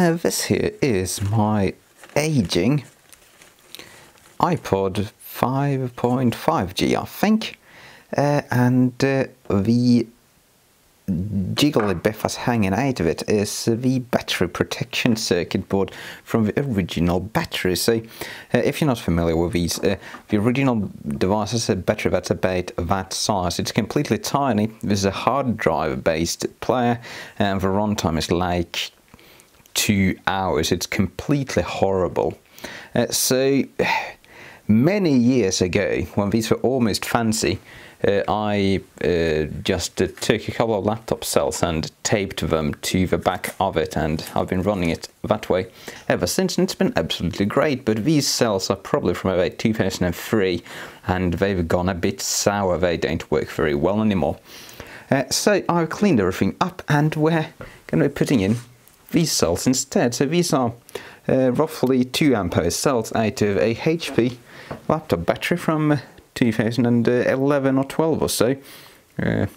This here is my aging iPod 5.5G, I think, and the jiggly bit that's hanging out of it is the battery protection circuit board from the original battery. So if you're not familiar with these, the original device is a battery that's about that size. It's completely tiny. This is a hard drive based player and the runtime is like 2 hours. It's completely horrible. So many years ago, when these were almost fancy, I just took a couple of laptop cells and taped them to the back of it, and I've been running it that way ever since, and it's been absolutely great. But these cells are probably from about 2003 and they've gone a bit sour. They don't work very well anymore. So I've cleaned everything up and we're going to be putting in these cells instead. So these are roughly 2 amp-hour cells out of a HP laptop battery from 2011 or 12 or so. That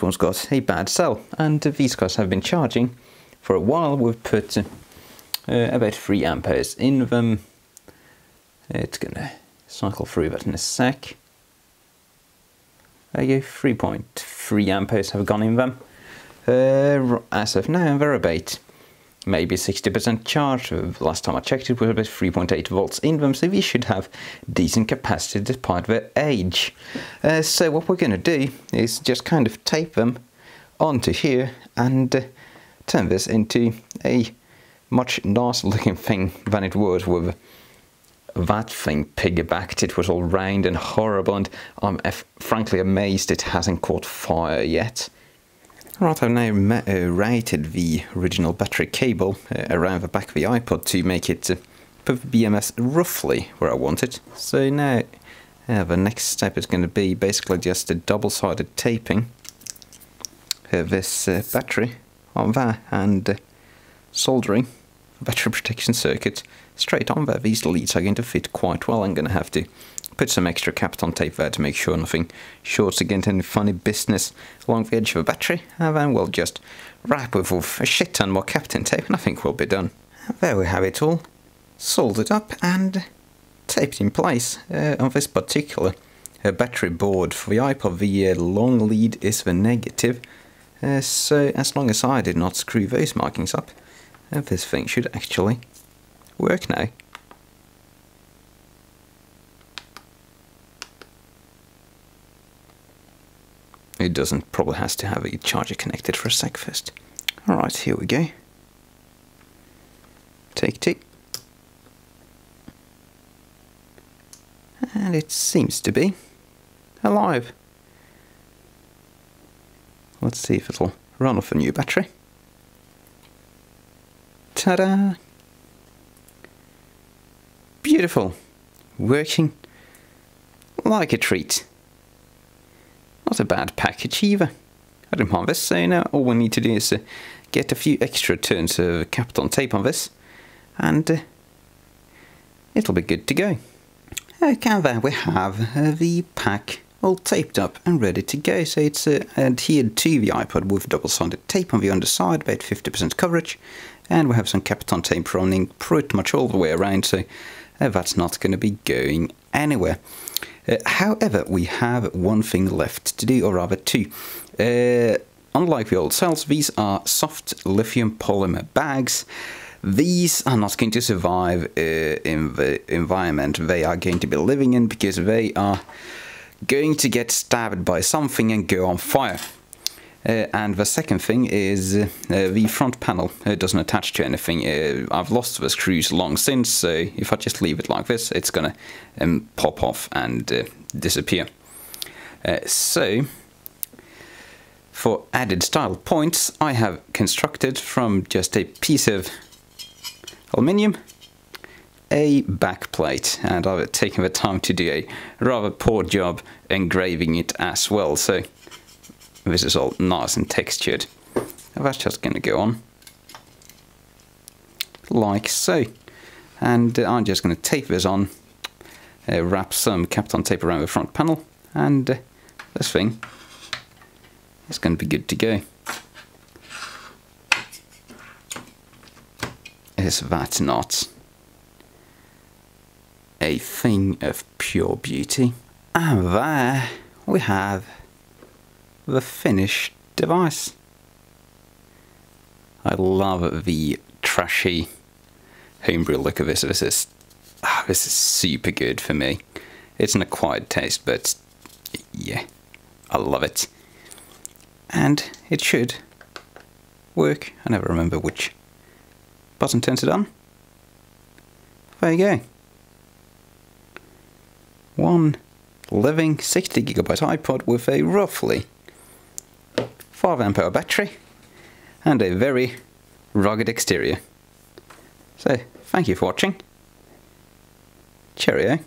one's got a bad cell, and these guys have been charging for a while. We've put about 3 amp-hours in them. It's gonna cycle through that in a sec. There you go, 3.3 amp-hours have gone in them. As of now, they're about maybe 60% charged. Last time I checked it was about 3.8 volts in them, so we should have decent capacity despite their age. So what we're going to do is just kind of tape them onto here and turn this into a much nicer looking thing than it was with that thing piggybacked. It was all round and horrible, and I'm frankly amazed it hasn't caught fire yet. Right, I've now routed the original battery cable around the back of the iPod to make it put the BMS roughly where I want it. So now the next step is going to be basically just a double-sided taping this battery on there and soldering the battery protection circuit straight on there. These leads are going to fit quite well. I'm going to have to put some extra Kapton tape there to make sure nothing shorts against any funny business along the edge of the battery, and then we'll just wrap with a shit ton more Kapton tape and I think we'll be done. There we have it all, soldered up and taped in place. On this particular battery board for the iPod, the long lead is the negative, so as long as I did not screw those markings up, this thing should actually work now. It doesn't, probably has to have a charger connected for a sec first. Alright, here we go. Take tick. And it seems to be alive. Let's see if it'll run off a new battery. Ta-da! Beautiful. Working like a treat. Not a bad package either. I don't mind this, so now all we need to do is get a few extra turns of Kapton tape on this, and it'll be good to go. Okay, there we have the pack all taped up and ready to go. So it's adhered to the iPod with double-sided tape on the underside, about 50% coverage, and we have some Kapton tape running pretty much all the way around, so that's not going to be going anywhere. However, we have one thing left to do, or rather two. Unlike the old cells, these are soft lithium polymer bags. These are not going to survive in the environment they are going to be living in, because they are going to get stabbed by something and go on fire. And the second thing is the front panel doesn't attach to anything. I've lost the screws long since, so if I just leave it like this, it's gonna pop off and disappear. So for added style points, I have constructed from just a piece of aluminium a backplate, and I've taken the time to do a rather poor job engraving it as well. So this is all nice and textured. That's just going to go on like so, and I'm just going to tape this on, wrap some Kapton tape around the front panel, and this thing is going to be good to go. Is that not a thing of pure beauty? And there we have the finished device. I love the trashy homebrew look of this. This is super good for me. It's an acquired taste, but yeah, I love it. And it should work. I never remember which button turns it on. There you go. One living 60GB iPod with a roughly 5Ah battery and a very rugged exterior. So, thank you for watching. Cheerio.